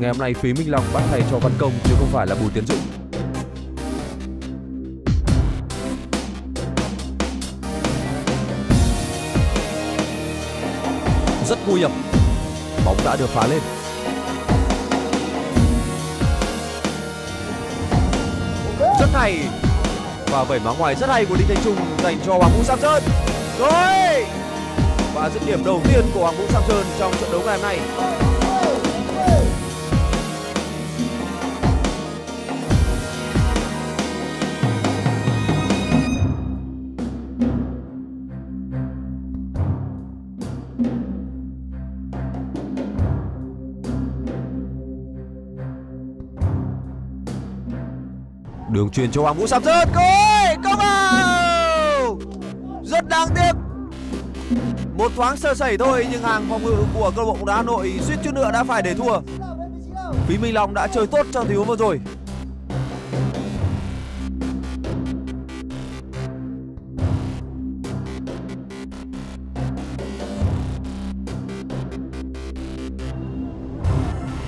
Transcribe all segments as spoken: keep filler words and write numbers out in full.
Ngày hôm nay Phí Minh Long bắt thầy cho Văn Công chứ không phải là Bùi Tiến Dũng. Rất nguy hiểm. Bóng đã được phá lên. Rất hay. Và vẩy má ngoài rất hay của Đinh Thanh Trung dành cho Hoàng Vũ Samson. Rồi. Và dứt điểm đầu tiên của Hoàng Vũ Samson trong trận đấu ngày hôm nay. Đường truyền cho Hoàng Vũ Samson. Ôi, công vào. Rất đáng tiếc. Một thoáng sơ sẩy thôi nhưng hàng phòng ngự của câu lạc bộ bóng đá Hà Nội suýt chút nữa đã phải để thua. Phí Minh Long đã chơi tốt trong tình huống vừa rồi.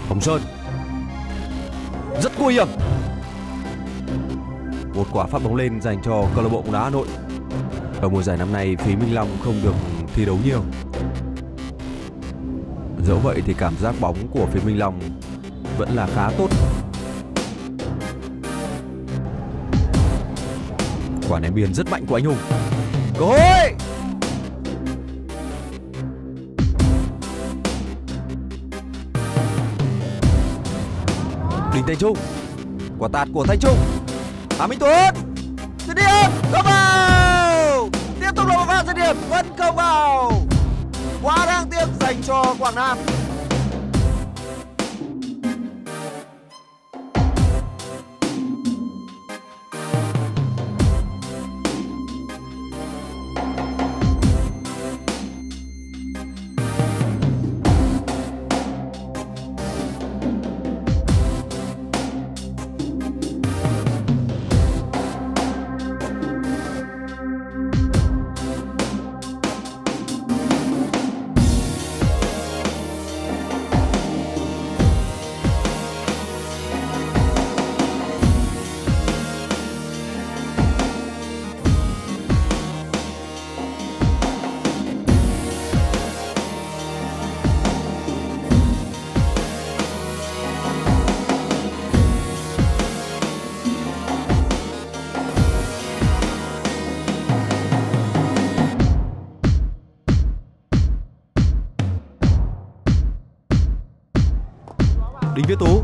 Hồng Sơn. Rất nguy hiểm. Một quả phát bóng lên dành cho câu lạc bộ bóng đá Hà Nội. Ở mùa giải năm nay, Phí Minh Long không được thi đấu nhiều. Dẫu vậy thì cảm giác bóng của Phí Minh Long vẫn là khá tốt. Quả ném biên rất mạnh của anh Hùng. Cơ hội. Đinh Thanh Trung. Quả tạt của Thanh Trung. Hà Minh Tuấn. Dứt điểm. Không vào. Tiếp tục là một pha dứt điểm vẫn không vào. Quá đáng tiếc dành cho Quảng Nam. Đinh Viết Tú.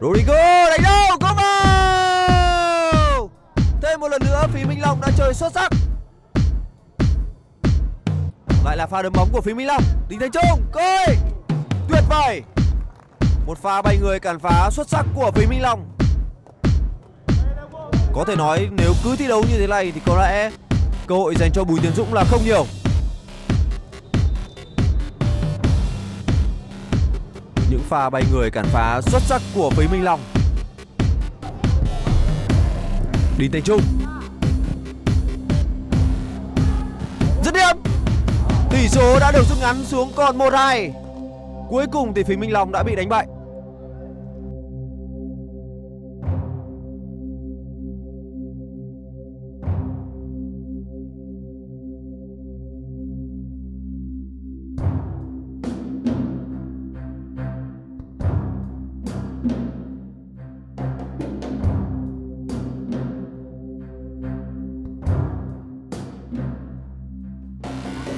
Rodrigo đánh đâu, có vào. Thêm một lần nữa Phí Minh Long đã chơi xuất sắc. Lại là pha đấm bóng của Phí Minh Long. Đinh Thanh Trung, coi. Tuyệt vời. Một pha bay người cản phá xuất sắc của Phí Minh Long. Có thể nói nếu cứ thi đấu như thế này thì có lẽ cơ hội dành cho Bùi Tiến Dũng là không nhiều. Những pha bay người cản phá xuất sắc của Phí Minh Long. Đinh Thanh Trung. Dứt điểm. Tỷ số đã được rút ngắn xuống còn một hai. Cuối cùng thì Phí Minh Long đã bị đánh bại.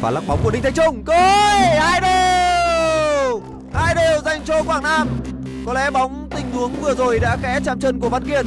Và lắc bóng của Đinh Thanh Trung. Coi, hai đều. Hai đều dành cho Quảng Nam. Có lẽ bóng tình huống vừa rồi đã kẽ chạm chân của Văn Kiên.